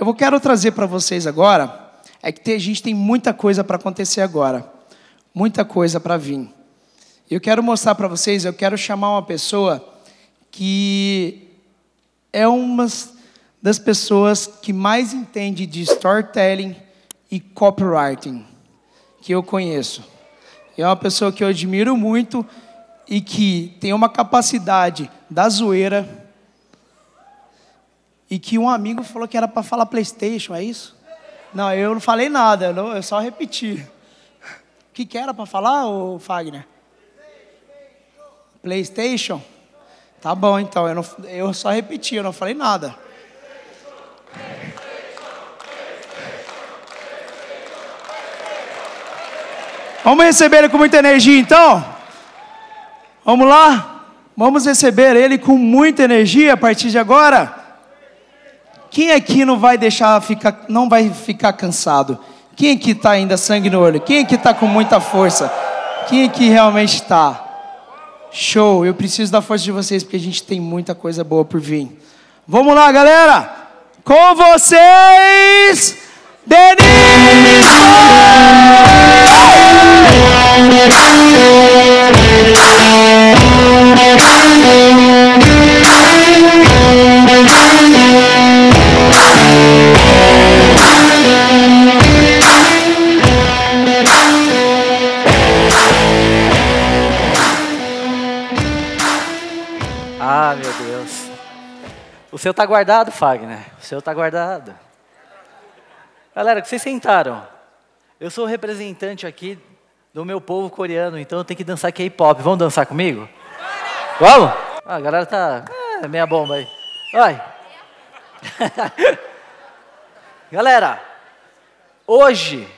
Eu quero trazer para vocês agora é que a gente tem muita coisa para acontecer agora. Muita coisa para vir. Eu quero mostrar para vocês, eu quero chamar uma pessoa que é uma das pessoas que mais entende de storytelling e copywriting que eu conheço. É uma pessoa que eu admiro muito e que tem uma capacidade da zoeira e que um amigo falou que era para falar PlayStation, é isso? Não, eu não falei nada, eu só repeti. O que era para falar, ô Fagner? PlayStation? Tá bom, então, eu só repeti, eu não falei nada. Vamos receber ele com muita energia, então? Vamos lá? Vamos receber ele com muita energia a partir de agora? Quem aqui não vai deixar ficar, não vai ficar cansado? Quem aqui está ainda sangue no olho? Quem aqui está com muita força? Quem aqui realmente está? Show! Eu preciso da força de vocês, porque a gente tem muita coisa boa por vir. Vamos lá, galera! Com vocês... Denis! Ah, meu Deus. O seu tá guardado, Fagner. O seu tá guardado. Galera, que vocês sentaram? Eu sou o representante aqui do meu povo coreano, então eu tenho que dançar K-pop. Vamos dançar comigo? Vamos? Ah, a galera tá meia bomba aí. Vai. Galera, hoje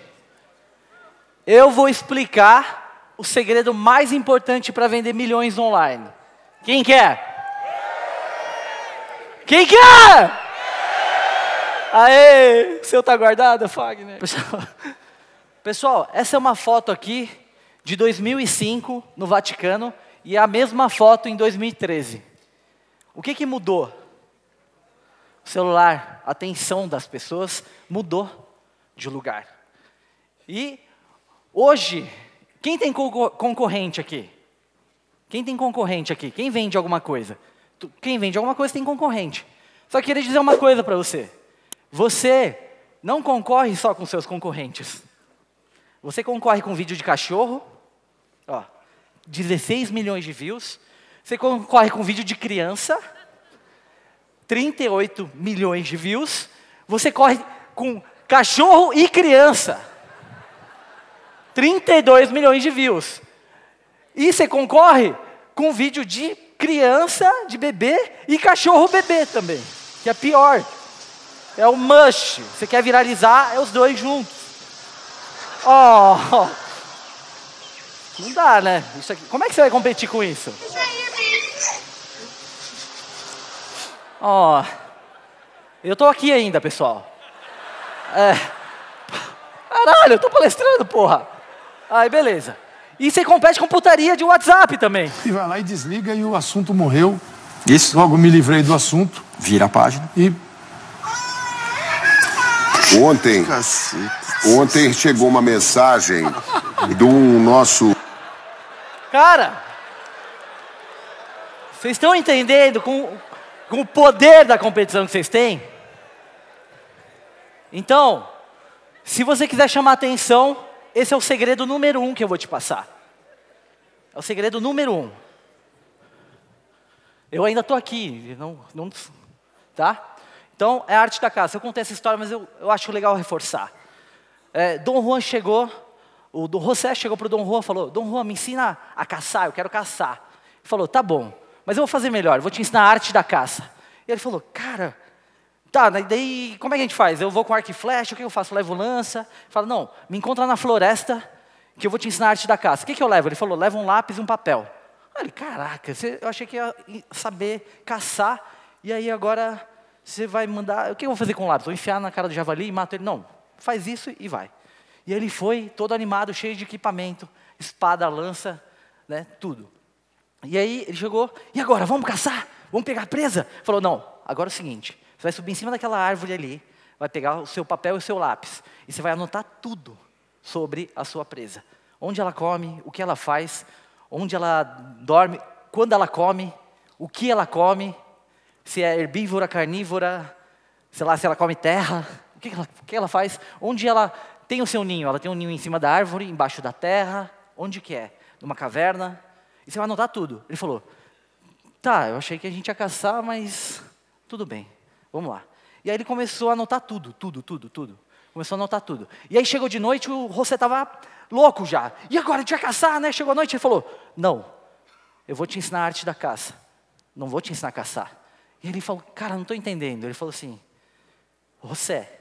eu vou explicar o segredo mais importante para vender milhões online. Quem quer? Quem quer? Aê, o seu tá guardado, Fagner? Pessoal, essa é uma foto aqui de 2005 no Vaticano e a mesma foto em 2013. O que que mudou? O celular, a atenção das pessoas mudou de lugar. E hoje, quem tem concorrente aqui? Quem tem concorrente aqui? Quem vende alguma coisa? Quem vende alguma coisa tem concorrente. Só queria dizer uma coisa para você. Você não concorre só com seus concorrentes. Você concorre com vídeo de cachorro, ó, 16 milhões de views. Você concorre com vídeo de criança, 38 milhões de views. Você corre com cachorro e criança, 32 milhões de views. E você concorre com vídeo de criança, de bebê e cachorro bebê também, que é pior. É o must. Você quer viralizar, é os dois juntos. Oh. Não dá, né? Isso aqui. Como é que você vai competir com isso? Ó. Oh. Eu tô aqui ainda, pessoal. É. Caralho, eu tô palestrando, porra. Aí, beleza. E você compete com putaria de WhatsApp também. E vai lá e desliga e o assunto morreu. Isso. Logo me livrei do assunto. Vira a página. E... Ontem chegou uma mensagem do nosso... Cara, vocês estão entendendo com o poder da competição que vocês têm? Então, se você quiser chamar atenção, esse é o segredo número 1 que eu vou te passar. É o segredo número 1. Eu ainda estou aqui, não, tá? Então, é a arte da casa. Eu contei essa história, mas eu acho legal reforçar. Dom Juan chegou, o Dom José chegou para o Dom Juan e falou, Dom Juan, me ensina a caçar, eu quero caçar. Ele falou, tá bom, mas eu vou fazer melhor, eu vou te ensinar a arte da caça. E ele falou, cara, tá, daí como é que a gente faz? Eu vou com arco e flecha, o que eu faço? Eu levo lança? Ele falou, não, me encontra na floresta que eu vou te ensinar a arte da caça. O que eu levo? Ele falou, leva um lápis e um papel. Eu falei, caraca, eu achei que ia saber caçar, e aí agora... Você vai mandar... O que eu vou fazer com o lápis? Vou enfiar na cara do javali e mato ele? Não, faz isso e vai. E ele foi todo animado, cheio de equipamento, espada, lança, né, tudo. E aí ele chegou, e agora, vamos caçar? Vamos pegar a presa? Falou, não, agora é o seguinte, você vai subir em cima daquela árvore ali, vai pegar o seu papel e o seu lápis. E você vai anotar tudo sobre a sua presa. Onde ela come, o que ela faz, onde ela dorme, quando ela come, o que ela come, se é herbívora, carnívora, sei lá, se ela come terra, o que ela faz, onde ela tem o seu ninho. Ela tem um ninho em cima da árvore, embaixo da terra, onde que é? Numa caverna. E você vai anotar tudo. Ele falou, tá, eu achei que a gente ia caçar, mas tudo bem, vamos lá. E aí ele começou a anotar tudo. Começou a anotar tudo. E aí chegou de noite, o José estava louco já. E agora, a gente vai caçar, né? Chegou a noite, ele falou, não, eu vou te ensinar a arte da caça. Não vou te ensinar a caçar. E ele falou, cara, não estou entendendo. Ele falou assim, José,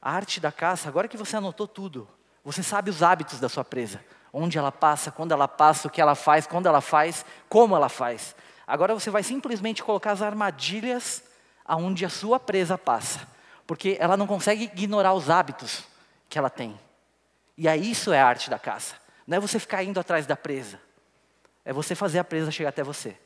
a arte da caça, agora que você anotou tudo, você sabe os hábitos da sua presa. Onde ela passa, quando ela passa, o que ela faz, quando ela faz, como ela faz. Agora você vai simplesmente colocar as armadilhas aonde a sua presa passa. Porque ela não consegue ignorar os hábitos que ela tem. E aí isso é a arte da caça. Não é você ficar indo atrás da presa. É você fazer a presa chegar até você.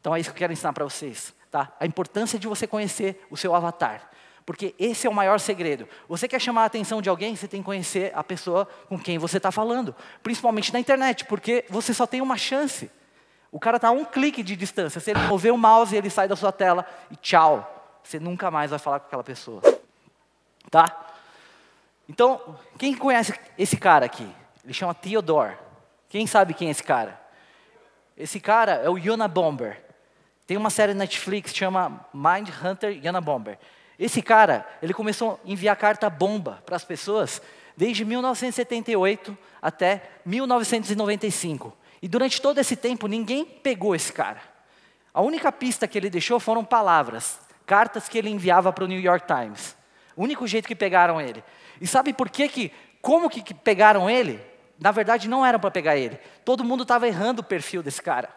Então é isso que eu quero ensinar para vocês. Tá? A importância de você conhecer o seu avatar. Porque esse é o maior segredo. Você quer chamar a atenção de alguém, você tem que conhecer a pessoa com quem você está falando. Principalmente na internet, porque você só tem uma chance. O cara está a um clique de distância. Se ele mover o mouse, ele sai da sua tela e tchau. Você nunca mais vai falar com aquela pessoa. Tá? Então, quem conhece esse cara aqui? Ele chama Theodore. Quem sabe quem é esse cara? Esse cara é o Unabomber. Tem uma série na Netflix que chama Mind Hunter Unabomber. Esse cara, ele começou a enviar carta bomba para as pessoas desde 1978 até 1995. E durante todo esse tempo, ninguém pegou esse cara. A única pista que ele deixou foram palavras, cartas que ele enviava para o New York Times. O único jeito que pegaram ele. E sabe por que que, como que pegaram ele? Na verdade, não eram para pegar ele. Todo mundo estava errando o perfil desse cara.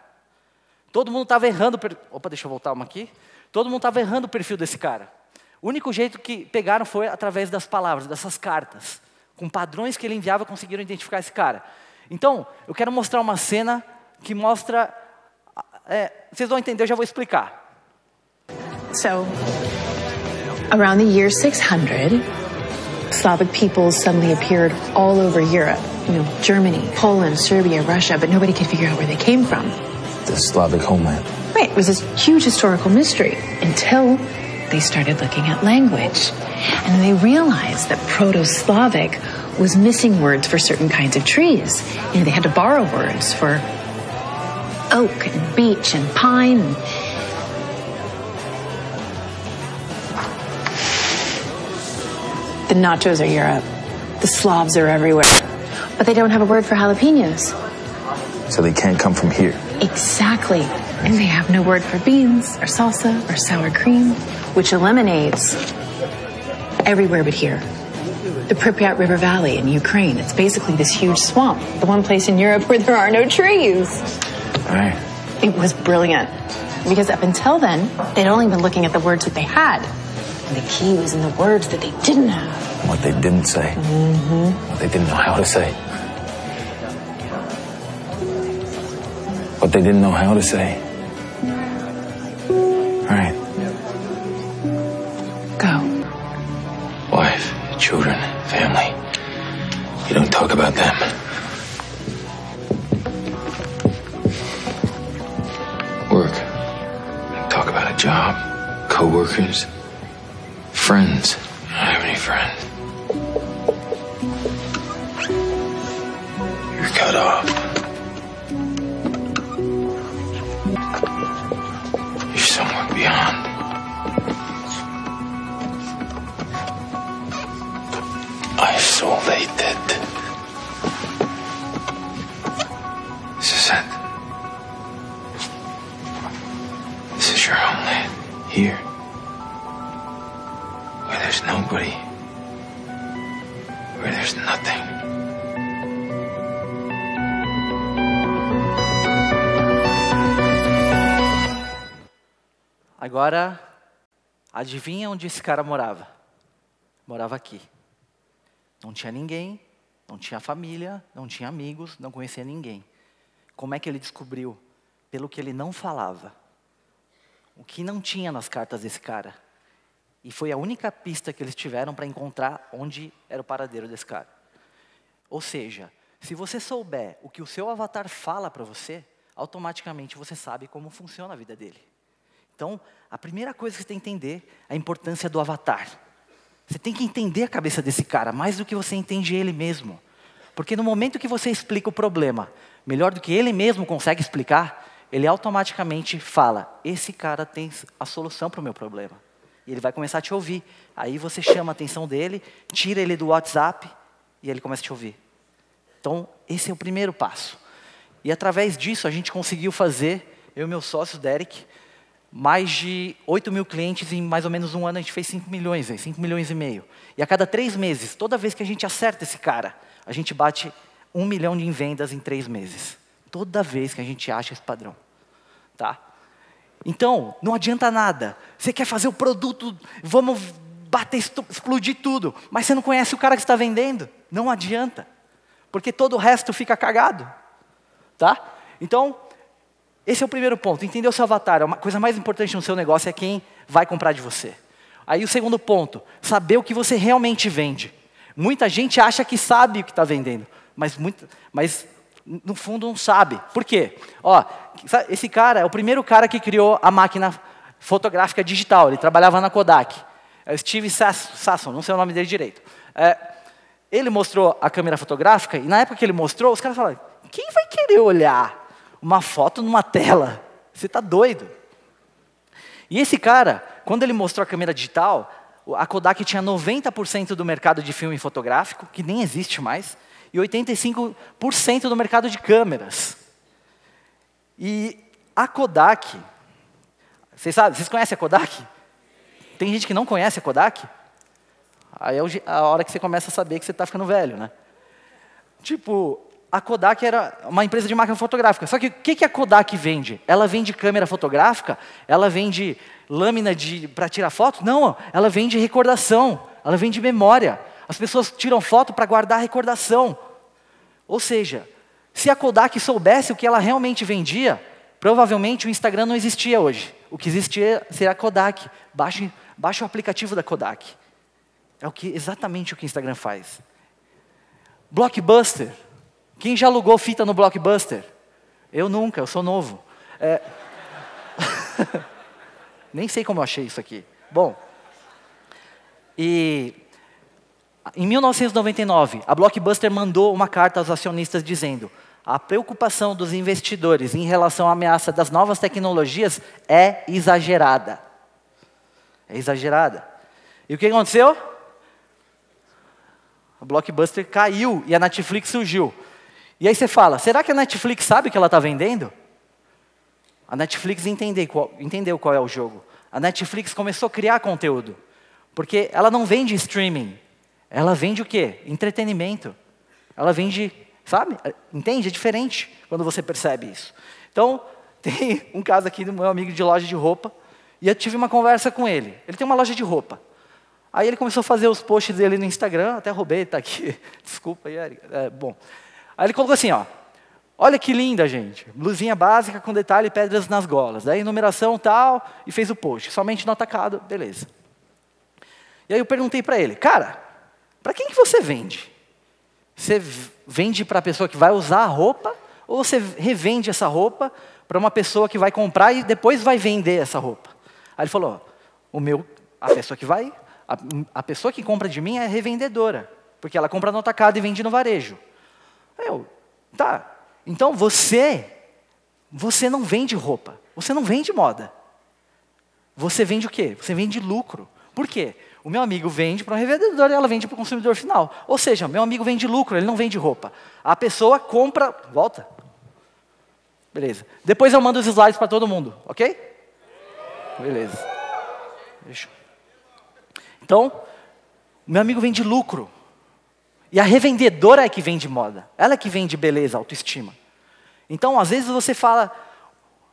Todo mundo estava errando... Opa, deixa eu voltar uma aqui. Todo mundo estava errando o perfil desse cara. O único jeito que pegaram foi através das palavras, dessas cartas. Com padrões que ele enviava, conseguiram identificar esse cara. Então, eu quero mostrar uma cena que mostra... vocês vão entender, eu já vou explicar. So, around the year 600, Slavic peoples suddenly appeared all over Europe. You know, Germany, Poland, Serbia, Russia, but nobody could figure out where they came from. The Slavic homeland. Right, it was this huge historical mystery until... They started looking at language, and they realized that Proto-Slavic was missing words for certain kinds of trees. You know, they had to borrow words for oak and beech and pine. The nachos are Europe. The Slavs are everywhere. But they don't have a word for jalapenos. So they can't come from here. Exactly. And they have no word for beans, or salsa, or sour cream, which eliminates everywhere but here. The Pripyat River Valley in Ukraine, it's basically this huge swamp, the one place in Europe where there are no trees. All right. It was brilliant, because up until then, they'd only been looking at the words that they had. And the key was in the words that they didn't have. What they didn't say. Mm-hmm. What they didn't know how to say. What they didn't know how to say. All right. Go. Wife, children, family. You don't talk about them. Work. Talk about a job. Co-workers. Friends. I don't have any friends. You're cut off. Isolated. This is it. This is your homeland. Here. Where there's nobody. Where there's nothing. Agora, adivinha onde esse cara morava? Morava aqui. Não tinha ninguém, não tinha família, não tinha amigos, não conhecia ninguém. Como é que ele descobriu? Pelo que ele não falava. O que não tinha nas cartas desse cara. E foi a única pista que eles tiveram para encontrar onde era o paradeiro desse cara. Ou seja, se você souber o que o seu avatar fala para você, automaticamente você sabe como funciona a vida dele. Então, a primeira coisa que você tem que entender é a importância do avatar. Você tem que entender a cabeça desse cara, mais do que você entende ele mesmo. Porque no momento que você explica o problema, melhor do que ele mesmo consegue explicar, ele automaticamente fala, esse cara tem a solução para o meu problema. E ele vai começar a te ouvir. Aí você chama a atenção dele, tira ele do WhatsApp e ele começa a te ouvir. Então, esse é o primeiro passo. E através disso, a gente conseguiu fazer, eu e meu sócio, Derek, mais de 8 mil clientes em mais ou menos um ano, a gente fez 5 milhões, 5 milhões e meio. E a cada 3 meses, toda vez que a gente acerta esse cara, a gente bate 1 milhão em vendas em 3 meses. Toda vez que a gente acha esse padrão. Tá? Então, não adianta nada. Você quer fazer o produto, vamos bater, explodir tudo, mas você não conhece o cara que está vendendo. Não adianta. Porque todo o resto fica cagado. Tá? Então, esse é o primeiro ponto, entender o seu avatar. A coisa mais importante no seu negócio é quem vai comprar de você. Aí o segundo ponto, saber o que você realmente vende. Muita gente acha que sabe o que está vendendo, mas no fundo não sabe. Por quê? Ó, esse cara é o primeiro cara que criou a máquina fotográfica digital. Ele trabalhava na Kodak. É o Steve Sasson, não sei o nome dele direito. Ele mostrou a câmera fotográfica e na época que ele mostrou, os caras falaram, quem vai querer olhar uma foto numa tela? Você está doido. E esse cara, quando ele mostrou a câmera digital, a Kodak tinha 90% do mercado de filme fotográfico, que nem existe mais, e 85% do mercado de câmeras. E a Kodak, vocês conhecem a Kodak? Tem gente que não conhece a Kodak? Aí é a hora que você começa a saber que você está ficando velho, né? Tipo, a Kodak era uma empresa de máquina fotográfica. Só que o que a Kodak vende? Ela vende câmera fotográfica? Ela vende lâmina para tirar foto? Não, ela vende recordação. Ela vende memória. As pessoas tiram foto para guardar recordação. Ou seja, se a Kodak soubesse o que ela realmente vendia, provavelmente o Instagram não existia hoje. O que existia seria a Kodak. Baixe o aplicativo da Kodak. É exatamente o que o Instagram faz. Blockbuster. Quem já alugou fita no Blockbuster? Eu nunca, eu sou novo. Nem sei como eu achei isso aqui. Bom, e em 1999, a Blockbuster mandou uma carta aos acionistas dizendo: a preocupação dos investidores em relação à ameaça das novas tecnologias é exagerada. É exagerada. E o que aconteceu? A Blockbuster caiu e a Netflix surgiu. E aí você fala, será que a Netflix sabe o que ela está vendendo? A Netflix entendeu qual é o jogo. A Netflix começou a criar conteúdo. Porque ela não vende streaming. Ela vende o quê? Entretenimento. Ela vende, sabe? Entende? É diferente quando você percebe isso. Então, tem um caso aqui do meu amigo de loja de roupa. E eu tive uma conversa com ele. Ele tem uma loja de roupa. Aí ele começou a fazer os posts dele no Instagram. Até roubei, está aqui. Desculpa, Eric. Bom... Aí ele colocou assim, ó, olha que linda, gente, blusinha básica com detalhe e pedras nas golas. Daí numeração tal, e fez o post, somente no atacado, beleza. E aí eu perguntei para ele, cara, para quem que você vende? Você vende para a pessoa que vai usar a roupa, ou você revende essa roupa para uma pessoa que vai comprar e depois vai vender essa roupa? Aí ele falou, a pessoa que compra de mim é revendedora, porque ela compra no atacado e vende no varejo. Tá, então você não vende roupa, você não vende moda. Você vende o quê? Você vende lucro. Por quê? O meu amigo vende para um revendedor e ela vende para o consumidor final. Ou seja, meu amigo vende lucro, ele não vende roupa. A pessoa compra... Volta. Beleza. Depois eu mando os slides para todo mundo, ok? Beleza. Deixa. Então, meu amigo vende lucro. E a revendedora é que vende moda. Ela é que vende beleza, autoestima. Então, às vezes você fala,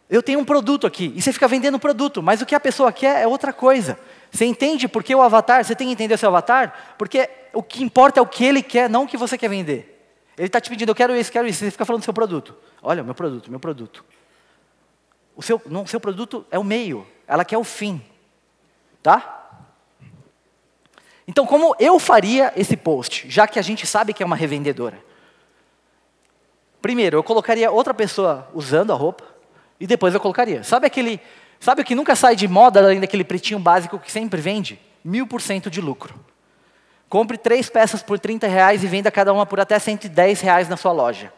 eu tenho um produto aqui, e você fica vendendo produto, mas o que a pessoa quer é outra coisa. Você entende porque o avatar, você tem que entender o seu avatar, porque o que importa é o que ele quer, não o que você quer vender. Ele está te pedindo, eu quero isso, e você fica falando do seu produto. Olha, meu produto, meu produto. O seu produto é o meio, ela quer o fim. Tá? Então, como eu faria esse post, já que a gente sabe que é uma revendedora? Primeiro, eu colocaria outra pessoa usando a roupa e depois eu colocaria. Sabe o que nunca sai de moda, além daquele pretinho básico que sempre vende? 1000% de lucro. Compre 3 peças por R$30 e venda cada uma por até R$110 na sua loja.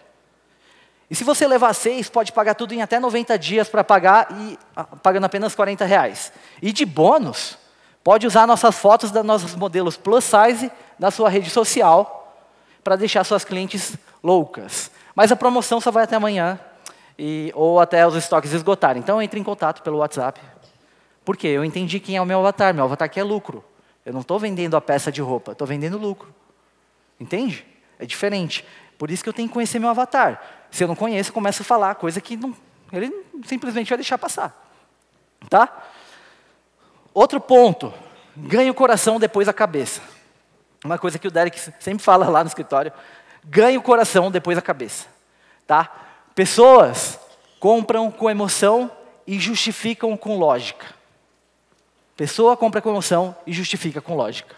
E se você levar 6, pode pagar tudo em até 90 dias para pagar, e pagando apenas R$40. E de bônus, pode usar nossas fotos das nossas modelos plus size na sua rede social para deixar suas clientes loucas. Mas a promoção só vai até amanhã ou até os estoques esgotarem. Então, entre em contato pelo WhatsApp. Por quê? Eu entendi quem é o meu avatar. Meu avatar aqui é lucro. Eu não estou vendendo a peça de roupa, estou vendendo lucro. Entende? É diferente. Por isso que eu tenho que conhecer meu avatar. Se eu não conheço, eu começo a falar coisa que não, ele simplesmente vai deixar passar. Tá? Outro ponto. Ganhe o coração, depois a cabeça. Uma coisa que o Derek sempre fala lá no escritório. Ganhe o coração, depois a cabeça. Tá? Pessoas compram com emoção e justificam com lógica. Pessoa compra com emoção e justifica com lógica.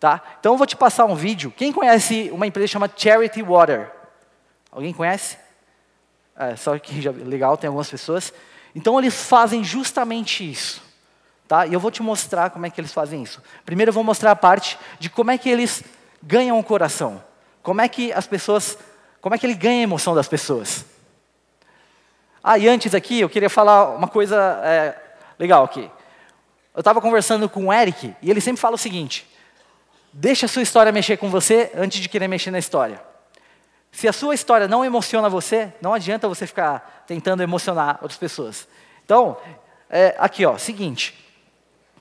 Tá? Então eu vou te passar um vídeo. Quem conhece uma empresa chamada Charity Water? Alguém conhece? É, só que já, legal, tem algumas pessoas. Então eles fazem justamente isso. Tá? E eu vou te mostrar como é que eles fazem isso. Primeiro eu vou mostrar a parte de como é que eles ganham o coração. Como é que ele ganha a emoção das pessoas. Ah, e antes aqui, eu queria falar uma coisa legal aqui. Eu estava conversando com o Eric, e ele sempre fala o seguinte: deixa a sua história mexer com você antes de querer mexer na história. Se a sua história não emociona você, não adianta você ficar tentando emocionar outras pessoas. Então, aqui, ó, seguinte.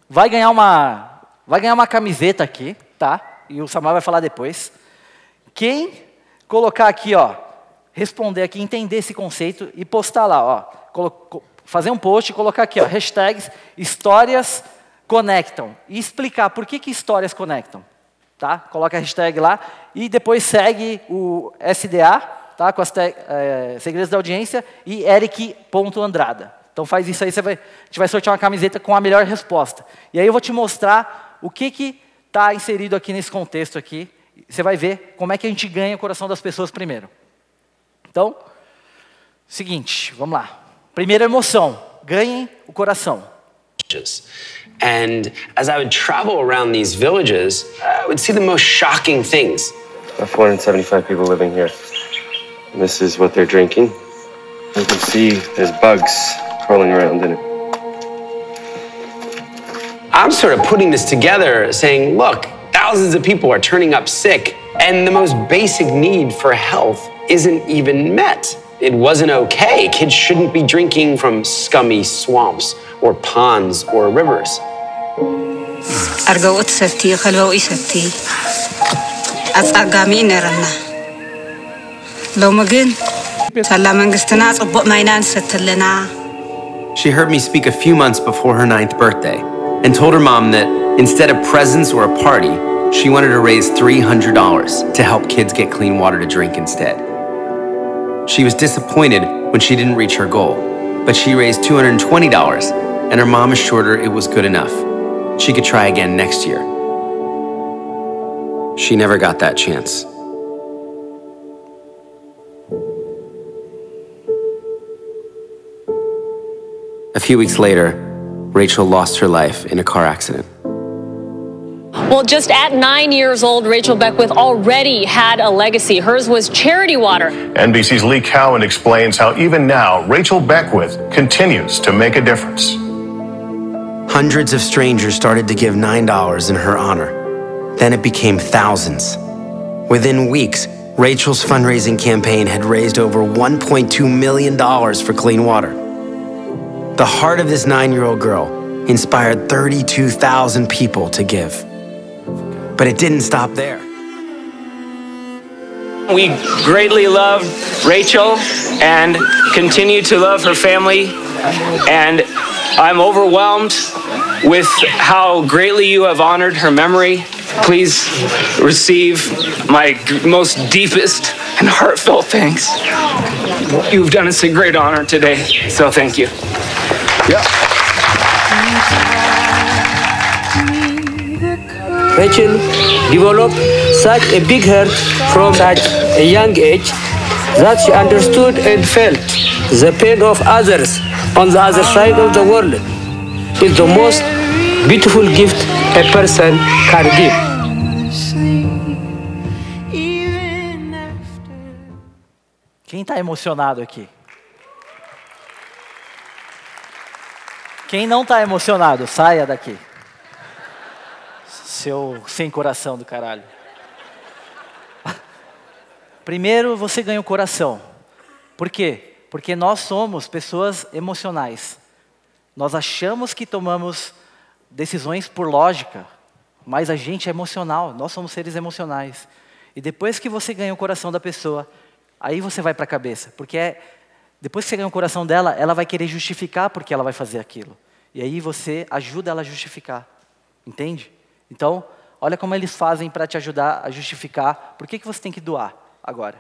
Vai ganhar uma camiseta aqui, tá? E o Samuel vai falar depois. Quem colocar aqui, ó, responder aqui, entender esse conceito e postar lá, ó, fazer um post e colocar aqui, ó, hashtags histórias conectam e explicar por que que histórias conectam, tá? Coloca a hashtag lá e depois segue o SDA, tá? Com as Segredos da Audiência e eric.andrada. Então faz isso aí, a gente vai sortear uma camiseta com a melhor resposta. E aí eu vou te mostrar o que que está inserido aqui nesse contexto aqui. Você vai ver como é que a gente ganha o coração das pessoas primeiro. Então, seguinte, vamos lá. Primeira emoção, ganhem o coração. And as I would travel around these villages, I would see the most shocking things. 475 people living here. And this is what they're drinking. You can see there's bugs crawling around in it. I'm sort of putting this together, saying, look, thousands of people are turning up sick, and the most basic need for health isn't even met. It wasn't okay. Kids shouldn't be drinking from scummy swamps or ponds or rivers. She heard me speak a few months before her 9th birthday and told her mom that instead of presents or a party, she wanted to raise $300 to help kids get clean water to drink instead. She was disappointed when she didn't reach her goal, but she raised $220 and her mom assured her it was good enough. She could try again next year. She never got that chance. A few weeks later, Rachel lost her life in a car accident. Well, just at 9 years old, Rachel Beckwith already had a legacy. Hers was Charity Water. NBC's Lee Cowan explains how even now, Rachel Beckwith continues to make a difference. Hundreds of strangers started to give $9 in her honor. Then it became thousands. Within weeks, Rachel's fundraising campaign had raised over $1.2 million for clean water. The heart of this 9-year-old girl inspired 32,000 people to give. But it didn't stop there. We greatly love Rachel and continue to love her family. And I'm overwhelmed with how greatly you have honored her memory. Please receive my most deepest and heartfelt thanks. You've done us a great honor today, so thank you. Yeah. Rachel developed such a big heart from such a young age that she understood and felt the pain of others on the other side of the world is the most beautiful gift a person can give. Quem está emocionado aqui? Quem não está emocionado, saia daqui. Seu sem coração do caralho. Primeiro, você ganha o coração. Por quê? Porque nós somos pessoas emocionais. Nós achamos que tomamos decisões por lógica, mas a gente é emocional, nós somos seres emocionais. E depois que você ganha o coração da pessoa, aí você vai para a cabeça, porque depois que você ganha o coração dela, ela vai querer justificar porque ela vai fazer aquilo. E aí você ajuda ela a justificar, entende? Então, olha como eles fazem para te ajudar a justificar por que você tem que doar agora.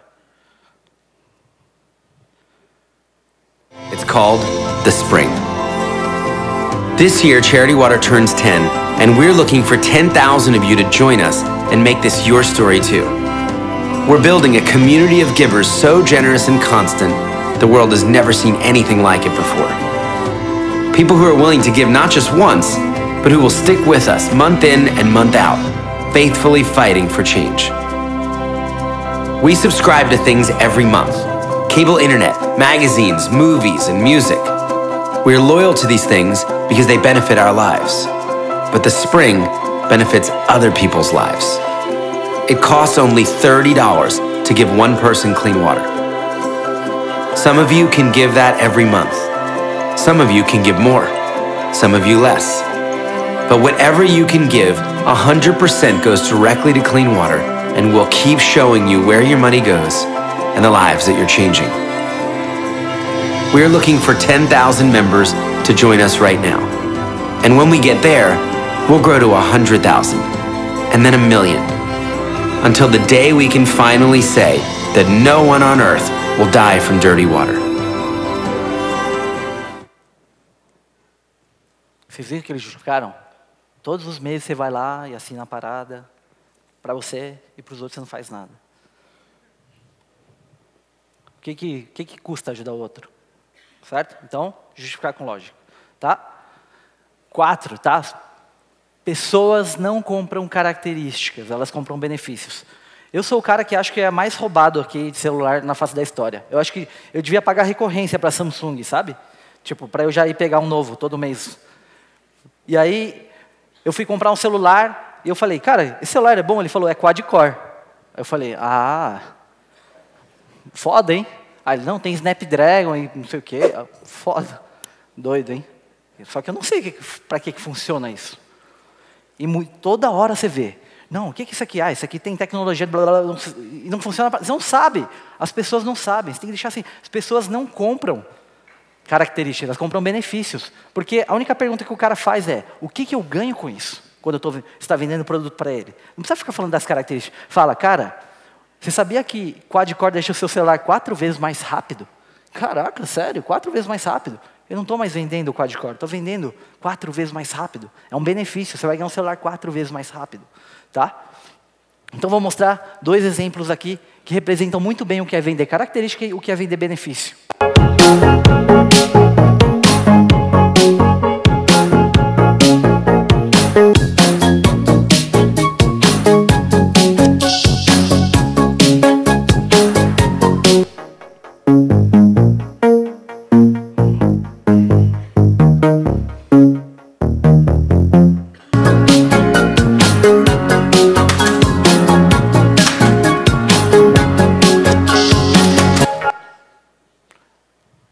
It's called the Spring. This year, Charity Water turns 10, and we're looking for 10,000 of you to join us and make this your story too. We're building a community of givers so generous and constant, the world has never seen anything like it before. People who are willing to give not just once, but who will stick with us month in and month out, faithfully fighting for change. We subscribe to things every month: cable internet, magazines, movies, and music. We are loyal to these things because they benefit our lives. But the Spring benefits other people's lives. It costs only $30 to give one person clean water. Some of you can give that every month. Some of you can give more. Some of you less. But whatever you can give, 100% goes directly to clean water, and we'll keep showing you where your money goes and the lives that you're changing. We're looking for 10,000 members to join us right now. And when we get there, we'll grow to 100,000, and then 1 million. Until the day we can finally say that no one on earth will die from dirty water. Vocês viram que eles justificaram? Todos os meses você vai lá e assina a parada para você, e para os outros você não faz nada. O que custa ajudar o outro? Certo? Então, justificar com lógica, tá? 4, tá? Pessoas não compram características, elas compram benefícios. Eu sou o cara que acho que é mais roubado aqui de celular na face da história. Eu acho que eu devia pagar recorrência para a Samsung, sabe? Tipo, para eu já ir pegar um novo todo mês. E aí, eu fui comprar um celular e eu falei, cara, esse celular é bom? Ele falou, é quad-core. Eu falei, ah, foda, hein? Aí ele, não, tem Snapdragon e não sei o quê. Foda, doido, hein? Só que eu não sei para que funciona isso. E toda hora você vê, não, o que é isso aqui? Ah, isso aqui tem tecnologia, blá, blá, blá, e não funciona, você não sabe, as pessoas não sabem, você tem que deixar assim, as pessoas não compram características, elas compram benefícios, porque a única pergunta que o cara faz é, o que eu ganho com isso, quando você está vendendo produto para ele? Não precisa ficar falando das características, fala, cara, você sabia que quad-core deixa o seu celular 4 vezes mais rápido? Caraca, sério, 4 vezes mais rápido? Eu não estou mais vendendo o quad-core, estou vendendo 4 vezes mais rápido. É um benefício, você vai ganhar um celular 4 vezes mais rápido. Tá? Então, vou mostrar 2 exemplos aqui que representam muito bem o que é vender característica e o que é vender benefício.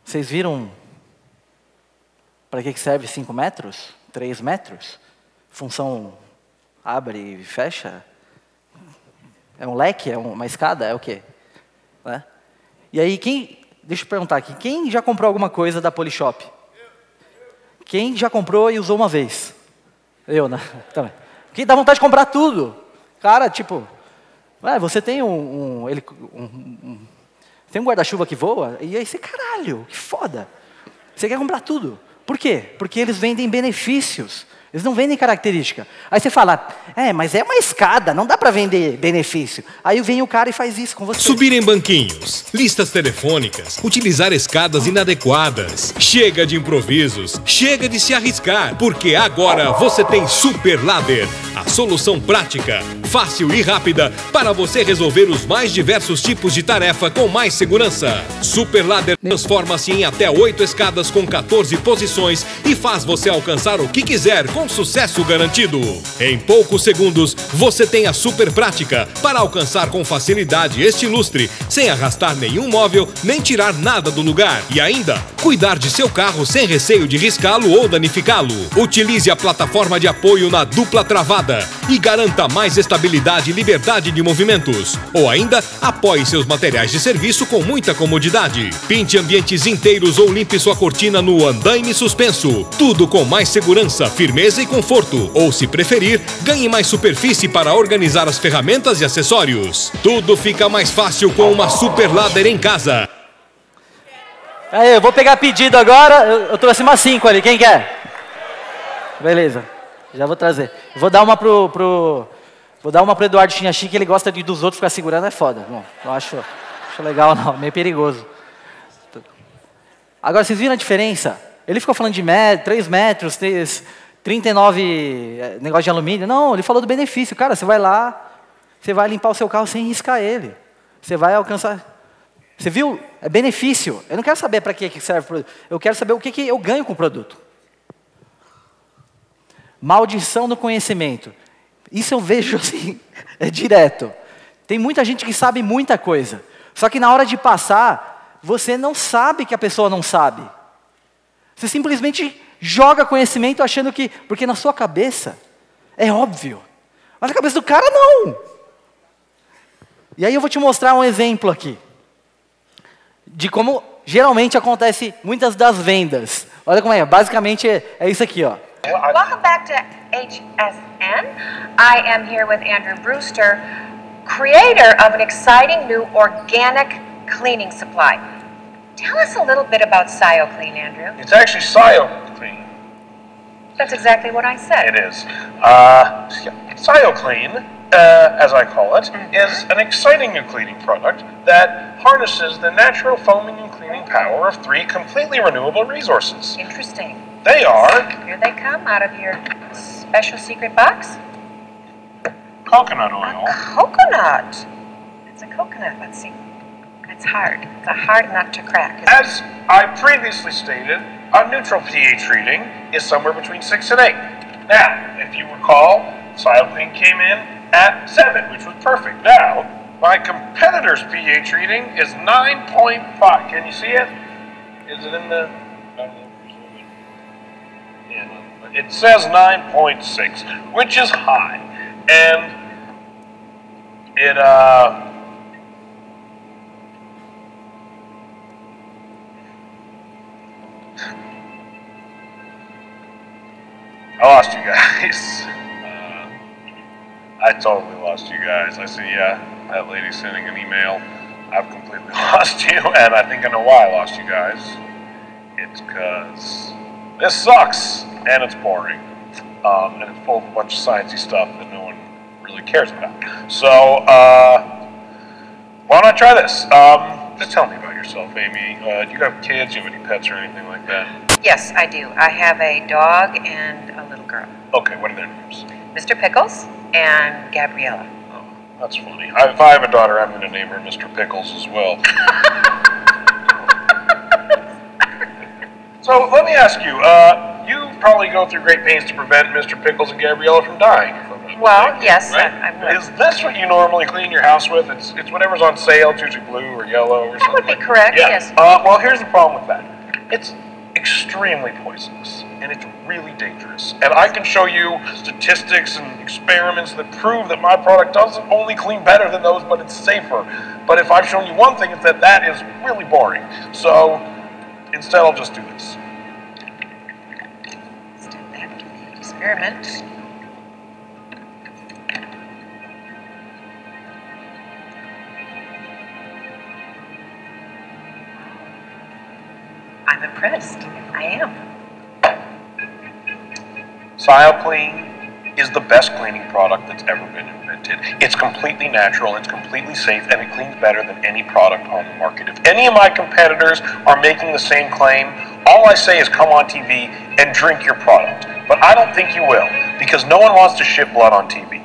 Vocês viram para que serve 5 metros? 3 metros? Função abre e fecha? É um leque? É uma escada? É o quê? Né? E aí, deixa eu perguntar aqui. Quem já comprou alguma coisa da Polishop? Quem já comprou e usou uma vez? Eu, né? Também. Porque dá vontade de comprar tudo. Cara, tipo, você tem tem um guarda-chuva que voa, e aí você, caralho, que foda. Você quer comprar tudo. Por quê? Porque eles vendem benefícios. Eles não vendem característica. Aí você fala, mas é uma escada, não dá para vender benefício. Aí vem o cara e faz isso com você. Subir em banquinhos, listas telefônicas, utilizar escadas inadequadas. Chega de improvisos, chega de se arriscar, porque agora você tem Super Ladder, a solução prática, fácil e rápida para você resolver os mais diversos tipos de tarefa com mais segurança. Super Ladder transforma-se em até 8 escadas com 14 posições e faz você alcançar o que quiser com sucesso garantido. Em poucos segundos, você tem a super prática para alcançar com facilidade este lustre, sem arrastar nenhum móvel, nem tirar nada do lugar. E ainda, cuidar de seu carro sem receio de riscá-lo ou danificá-lo. Utilize a plataforma de apoio na dupla travada e garanta mais estabilidade e liberdade de movimentos. Ou ainda, apoie seus materiais de serviço com muita comodidade. Pinte ambientes inteiros ou limpe sua cortina no andaime suspenso. Tudo com mais segurança, firmeza e conforto. Ou, se preferir, ganhe mais superfície para organizar as ferramentas e acessórios. Tudo fica mais fácil com uma Super Ladder em casa. Aí, eu vou pegar pedido agora. Eu trouxe umas 5 ali. Quem quer? Beleza. Já vou trazer. Vou dar uma pro Eduardo Chinachi, que ele gosta dos outros ficar segurando, é foda. Bom, não acho legal, não. Meio perigoso. Agora, vocês viram a diferença? Ele ficou falando de 3 metros, 39 negócio de alumínio. Não, ele falou do benefício. Cara, você vai lá, você vai limpar o seu carro sem riscar ele. Você vai alcançar... Você viu? É benefício. Eu não quero saber para que serve o produto. Eu quero saber o que eu ganho com o produto. Maldição do conhecimento. Isso eu vejo assim, é direto. Tem muita gente que sabe muita coisa. Só que na hora de passar, você não sabe que a pessoa não sabe. Você simplesmente joga conhecimento achando que... Porque na sua cabeça é óbvio. Mas na cabeça do cara, não. E aí eu vou te mostrar um exemplo aqui. De como geralmente acontece muitas das vendas. Olha como é. Basicamente é isso aqui, ó. Welcome back to HSN. I am here with Andrew Brewster, creator of an exciting new organic cleaning supply. Tell us a little bit about Scioclean, Andrew. It's actually Scioclean. That's exactly what I said. It is. Scioclean, as I call it, is an exciting new cleaning product that harnesses the natural foaming and cleaning power of 3 completely renewable resources. Interesting. They are... Here they come out of your special secret box. Coconut oil. A coconut. It's a coconut. Let's see. It's hard. It's a hard nut to crack. As I previously stated, a neutral pH reading is somewhere between 6 and 8. Now, if you recall, Scioclean came in at 7, which was perfect. Now, my competitor's pH reading is 9.5. Can you see it? Is it in the... Yeah, it says 9.6, which is high. And it, I lost you guys. I totally lost you guys. I see, that lady sending an email. I've completely lost you, and I think I know why I lost you guys. It's because this sucks, and it's boring, and it's full of a bunch of sciencey stuff that no one really cares about. So, why don't I try this? Just tell me about yourself, Amy. Do you have kids? Do you have any pets or anything like that? Yes, I do. I have a dog and a little girl. Okay, what are their names? Mr. Pickles and Gabriella. Oh, that's funny. If I have a daughter, I'm going to name her Mr. Pickles as well. So let me ask you, you probably go through great pains to prevent Mr. Pickles and Gabriella from dying. Well, yes, right? I would. Is this what you normally clean your house with? It's whatever's on sale, it's usually blue or yellow or something. That would be correct, yeah. Yes. Well, here's the problem with that. It's extremely poisonous, and it's really dangerous. And I can show you statistics and experiments that prove that my product doesn't only clean better than those, but it's safer. But if I've shown you one thing, it's that that is really boring. So instead, I'll just do this. Step back in the experiment. I'm impressed. I am. Scioclean is the best cleaning product that's ever been invented. It's completely natural, it's completely safe, and it cleans better than any product on the market. If any of my competitors are making the same claim, all I say is come on TV and drink your product. But I don't think you will, because no one wants to shit blood on TV.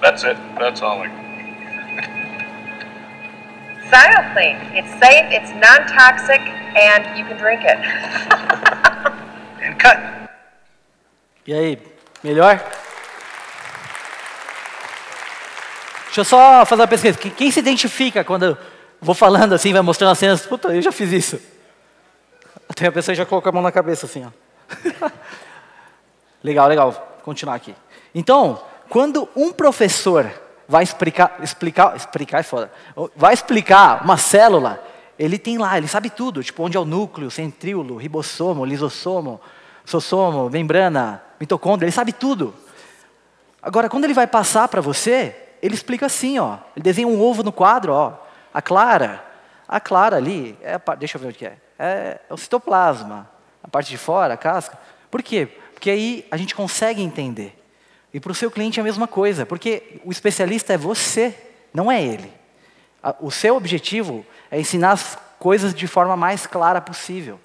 That's it. That's all I got. Scioclean. It's safe, it's non-toxic, and you can drink it. And cut. E aí, melhor? Deixa eu só fazer uma pesquisa. Quem se identifica quando eu vou falando assim, vai mostrando as cenas? Puta, eu já fiz isso. Tem a pessoa que já colocou a mão na cabeça assim, ó. Legal, legal. Vou continuar aqui. Então, quando um professor vai explicar é foda. Vai explicar uma célula, ele tem lá, ele sabe tudo, tipo onde é o núcleo, centríolo, ribossomo, lisossomo, sosomo, membrana, mitocôndria, ele sabe tudo. Agora, quando ele vai passar para você, ele explica assim, ó. Ele desenha um ovo no quadro, ó. A clara ali, deixa eu ver o que é. É o citoplasma, a parte de fora, a casca. Por quê? Porque aí a gente consegue entender. E para o seu cliente é a mesma coisa, porque o especialista é você, não é ele. O seu objetivo é ensinar as coisas de forma mais clara possível,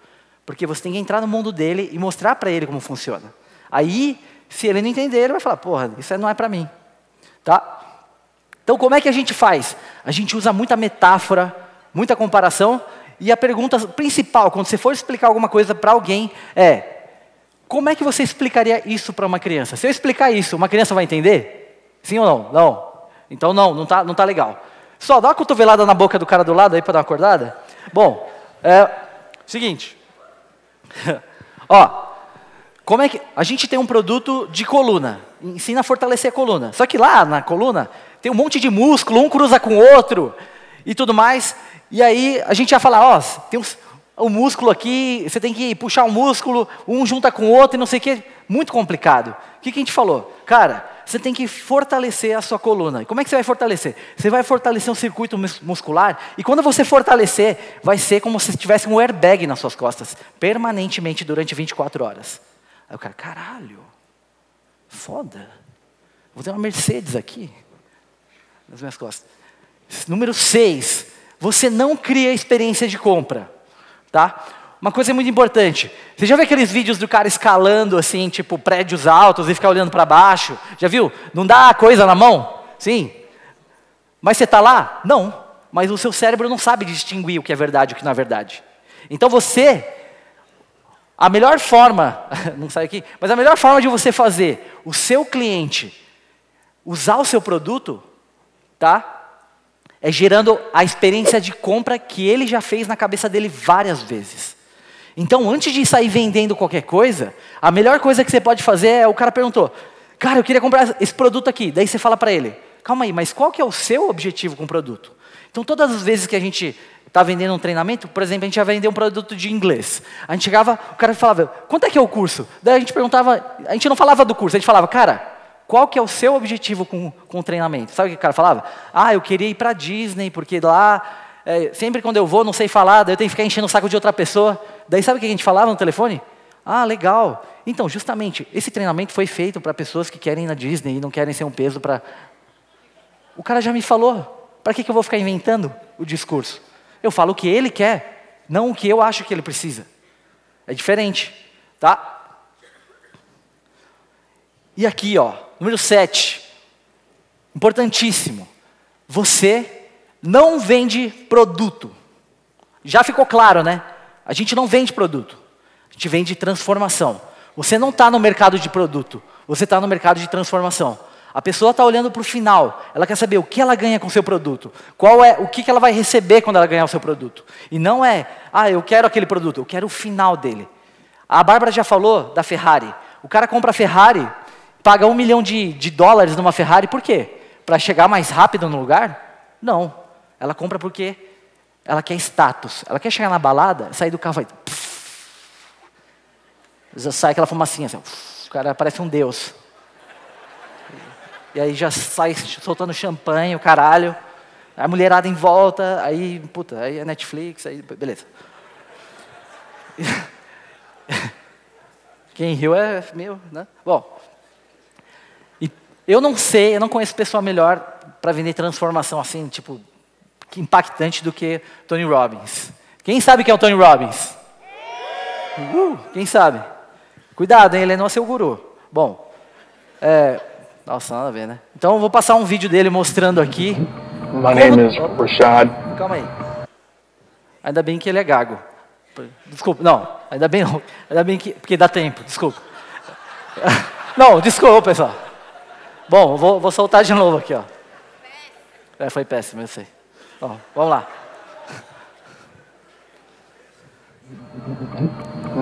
porque você tem que entrar no mundo dele e mostrar para ele como funciona. Aí, se ele não entender, ele vai falar, porra, isso não é para mim. Tá? Então, como é que a gente faz? A gente usa muita metáfora, muita comparação, e a pergunta principal, quando você for explicar alguma coisa para alguém, é: como é que você explicaria isso para uma criança? Se eu explicar isso, uma criança vai entender? Sim ou não? Não. Então não tá legal. Só dá uma cotovelada na boca do cara do lado aí para dar uma acordada. Bom, seguinte. Ó, como é que a gente tem um produto de coluna? Ensina a fortalecer a coluna. Só que lá na coluna tem um monte de músculo, um cruza com o outro e tudo mais. E aí a gente ia falar, ó, tem uns o músculo aqui, você tem que puxar um músculo, um junta com o outro e não sei o quê. Muito complicado. O que a gente falou? Cara, você tem que fortalecer a sua coluna. E como é que você vai fortalecer? Você vai fortalecer um circuito muscular e quando você fortalecer, vai ser como se tivesse um airbag nas suas costas, permanentemente durante 24 horas. Aí o cara, caralho, foda. Vou ter uma Mercedes aqui nas minhas costas. Número 6, você não cria experiência de compra. Tá? Uma coisa muito importante. Você já viu aqueles vídeos do cara escalando assim, tipo prédios altos e ficar olhando para baixo? Já viu? Não dá coisa na mão? Sim. Mas você está lá? Não. Mas o seu cérebro não sabe distinguir o que é verdade e o que não é verdade. Então você, a melhor forma, não sai aqui, mas a melhor forma de você fazer o seu cliente usar o seu produto, tá? É gerando a experiência de compra que ele já fez na cabeça dele várias vezes. Então, antes de sair vendendo qualquer coisa, a melhor coisa que você pode fazer é, o cara perguntou, cara, eu queria comprar esse produto aqui. Daí você fala para ele, calma aí, mas qual que é o seu objetivo com o produto? Então, todas as vezes que a gente está vendendo um treinamento, por exemplo, a gente ia vender um produto de inglês. A gente chegava, o cara falava, quanto é que é o curso? Daí a gente perguntava, a gente não falava do curso, a gente falava, cara, qual que é o seu objetivo com o treinamento? Sabe o que o cara falava? Ah, eu queria ir para Disney, porque lá, sempre quando eu vou, não sei falar, daí eu tenho que ficar enchendo o saco de outra pessoa. Daí sabe o que a gente falava no telefone? Ah, legal. Então, justamente, esse treinamento foi feito para pessoas que querem ir na Disney e não querem ser um peso para... O cara já me falou. Para que eu vou ficar inventando o discurso? Eu falo o que ele quer, não o que eu acho que ele precisa. É diferente, tá? E aqui, ó. Número 7, importantíssimo, você não vende produto. Já ficou claro, né? A gente não vende produto, a gente vende transformação. Você não está no mercado de produto, você está no mercado de transformação. A pessoa está olhando para o final, ela quer saber o que ela ganha com o seu produto, qual é, o que ela vai receber quando ela ganhar o seu produto. E não é, ah, eu quero aquele produto, eu quero o final dele. A Bárbara já falou da Ferrari. O cara compra a Ferrari, paga $1 milhão de dólares numa Ferrari, por quê? Para chegar mais rápido no lugar? Não. Ela compra porque ela quer status. Ela quer chegar na balada, sair do carro, vai... Já sai aquela fumacinha, assim, o cara parece um deus. E aí já sai soltando champanhe, o caralho. A mulherada em volta, aí, puta, aí é Netflix, aí, beleza. Quem riu é meu, né? Bom, e eu não sei, eu não conheço pessoa melhor para vender transformação assim, tipo, impactante do que Tony Robbins. Quem sabe quem é o Tony Robbins? Quem sabe? Cuidado, hein? Ele não é seu guru. Bom, nossa, nada a ver, né? Então eu vou passar um vídeo dele mostrando aqui. My name is Rashad. Calma aí. Ainda bem que ele é gago. Desculpa, não. Ainda bem não. Ainda bem que... Porque dá tempo, desculpa. Não, desculpa, pessoal. Bom, vou soltar de novo aqui, ó. Foi péssimo, eu sei. Ó, vamos lá.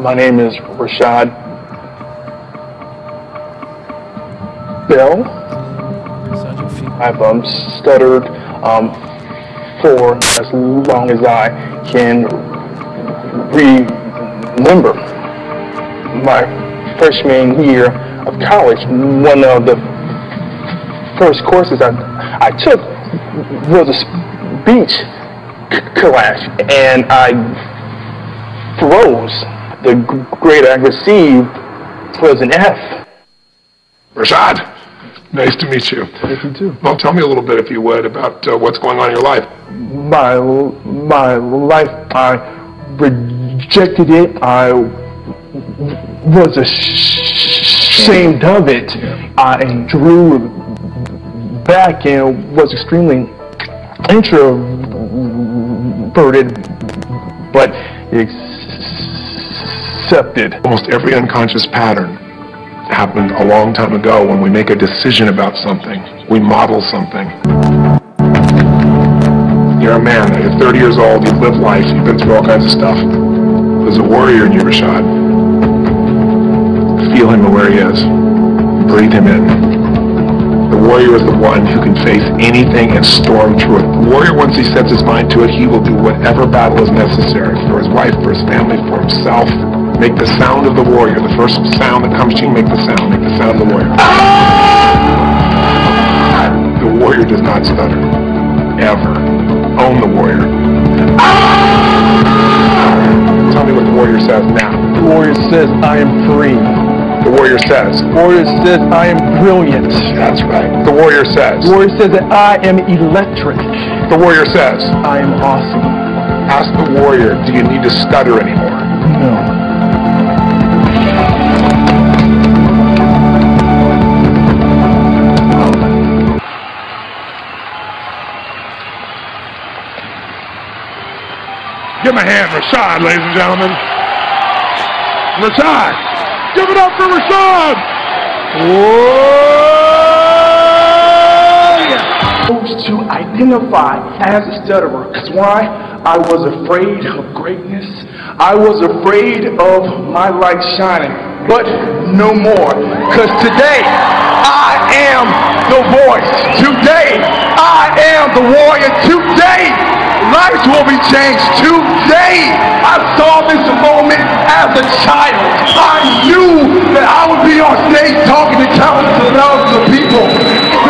My name is Rashad Bell. I've stuttered for as long as I can remember. My freshman year of college, one of the first courses I took was a speech class, and I froze. The grade I received was an F. Rashad. Nice to meet you. Nice to meet you too. Well, tell me a little bit, if you would, about what's going on in your life. My life, I rejected it. I was ashamed of it. Yeah. I drew back and was extremely introverted, but accepted. Almost every unconscious pattern happened a long time ago. When we make a decision about something, we model something. You're a man, you're 30 years old, you've lived life, you've been through all kinds of stuff. There's a warrior in you, Rashad. Feel him where he is. Breathe him in. The warrior is the one who can face anything and storm through it. The warrior, once he sets his mind to it, he will do whatever battle is necessary for his wife, for his family, for himself. Make the sound of the warrior. The first sound that comes to you, make the sound. Make the sound of the warrior. Ah! The warrior does not stutter. Ever. Own the warrior. Ah! Tell me what the warrior says now. The warrior says, I am free. The warrior says. The warrior says, I am brilliant. That's right. The warrior says. The warrior says that I am electric. The warrior says. I am awesome. Ask the warrior, do you need to stutter anymore? No. Give him a hand, Rashad, ladies and gentlemen. Rashad. Give it up for Rashad. Whoa, yeah. To identify as a stutterer. That's why I was afraid of greatness. I was afraid of my light shining. But no more. Because today, I am the voice. Today, I am the warrior. Today, lives will be changed today. I saw this moment as a child. I knew that I would be on stage talking to thousands of people.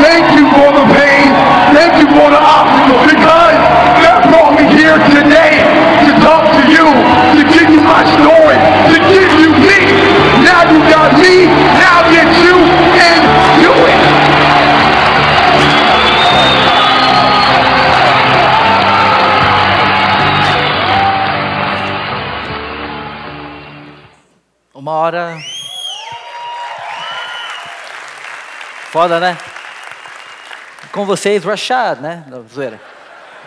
Thank you for the pain. Thank you for the obstacle, because that brought me here today to talk to you, to give you my story, to give you me. Now you got me. Now get you and do it. Uma hora. Foda, né? Com vocês, Rashad, né? Não, zoeira.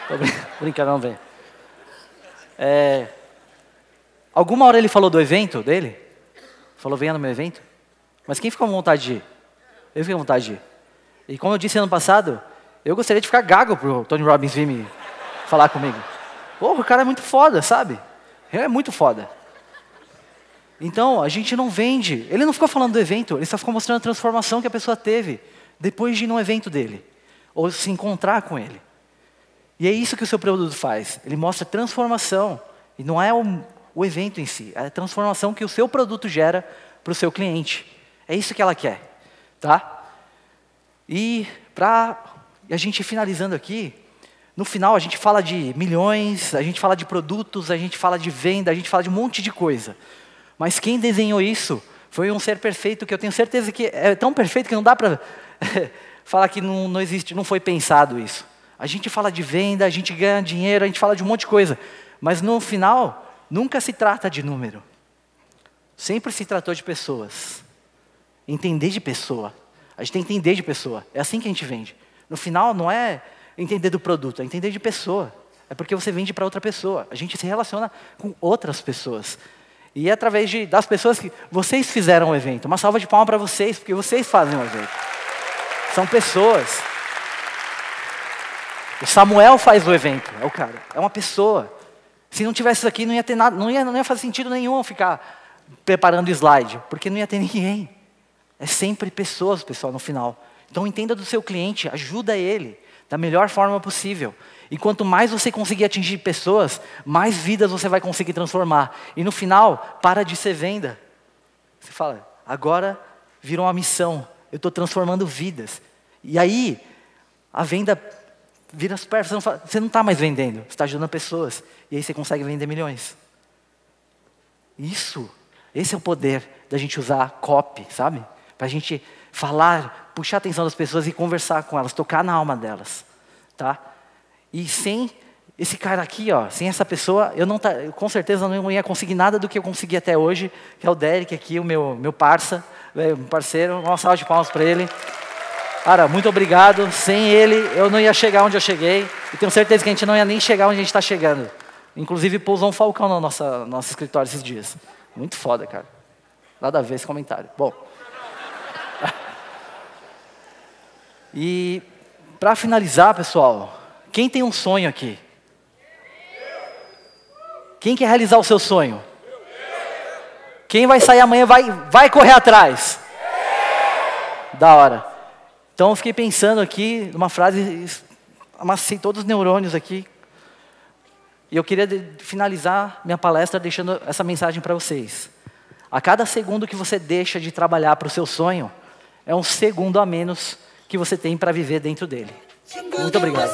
Tô brincando, não vem. Alguma hora ele falou do evento dele? Falou, venha no meu evento? Mas quem ficou com vontade de ir? Eu fiquei com vontade de ir. E como eu disse ano passado, eu gostaria de ficar gago pro Tony Robbins vir me falar comigo. Porra, o cara é muito foda, sabe? Ele é muito foda. Então, a gente não vende. Ele não ficou falando do evento, ele só ficou mostrando a transformação que a pessoa teve depois de ir num evento dele, ou se encontrar com ele. E é isso que o seu produto faz. Ele mostra transformação, e não é o evento em si, é a transformação que o seu produto gera para o seu cliente. É isso que ela quer, tá? E a gente finalizando aqui, no final a gente fala de milhões, a gente fala de produtos, a gente fala de venda, a gente fala de um monte de coisa. Mas quem desenhou isso Foi um ser perfeito que eu tenho certeza que é tão perfeito que não dá para falar que não existe, não foi pensado isso. A gente fala de venda, a gente ganha dinheiro, a gente fala de um monte de coisa. Mas no final, nunca se trata de número. Sempre se tratou de pessoas. Entender de pessoa. A gente tem que entender de pessoa. É assim que a gente vende. No final, não é entender do produto, é entender de pessoa. É porque você vende para outra pessoa. A gente se relaciona com outras pessoas. E é através das pessoas que vocês fizeram o evento. Uma salva de palmas para vocês, porque vocês fazem o evento. São pessoas. O Samuel faz o evento. É o cara. É uma pessoa. Se não tivesse isso aqui, não ia ter nada, não ia fazer sentido nenhum ficar preparando slide, porque não ia ter ninguém. É sempre pessoas, pessoal, no final. Então entenda do seu cliente, ajuda ele da melhor forma possível. E quanto mais você conseguir atingir pessoas, mais vidas você vai conseguir transformar. E no final, para de ser venda. Você fala, agora virou uma missão, eu estou transformando vidas. E aí, a venda vira super, você não está mais vendendo, você está ajudando pessoas. E aí você consegue vender milhões. Isso, esse é o poder da gente usar copy, sabe? Para a gente falar, puxar a atenção das pessoas e conversar com elas, tocar na alma delas, tá? E sem esse cara aqui, ó, sem essa pessoa, eu com certeza não ia conseguir nada do que eu consegui até hoje, que é o Derek aqui, o meu parceiro, uma salva de palmas para ele. Cara, muito obrigado, sem ele eu não ia chegar onde eu cheguei, e tenho certeza que a gente não ia nem chegar onde a gente está chegando. Inclusive pousou um falcão no nosso escritório esses dias. Muito foda, cara. Nada a ver esse comentário. Bom. E para finalizar, pessoal, quem tem um sonho aqui? Quem quer realizar o seu sonho? Quem vai sair amanhã vai correr atrás? Da hora. Então eu fiquei pensando aqui numa frase, amassei todos os neurônios aqui. E eu queria finalizar minha palestra deixando essa mensagem para vocês. A cada segundo que você deixa de trabalhar para o seu sonho, é um segundo a menos que você tem para viver dentro dele. Muito obrigado.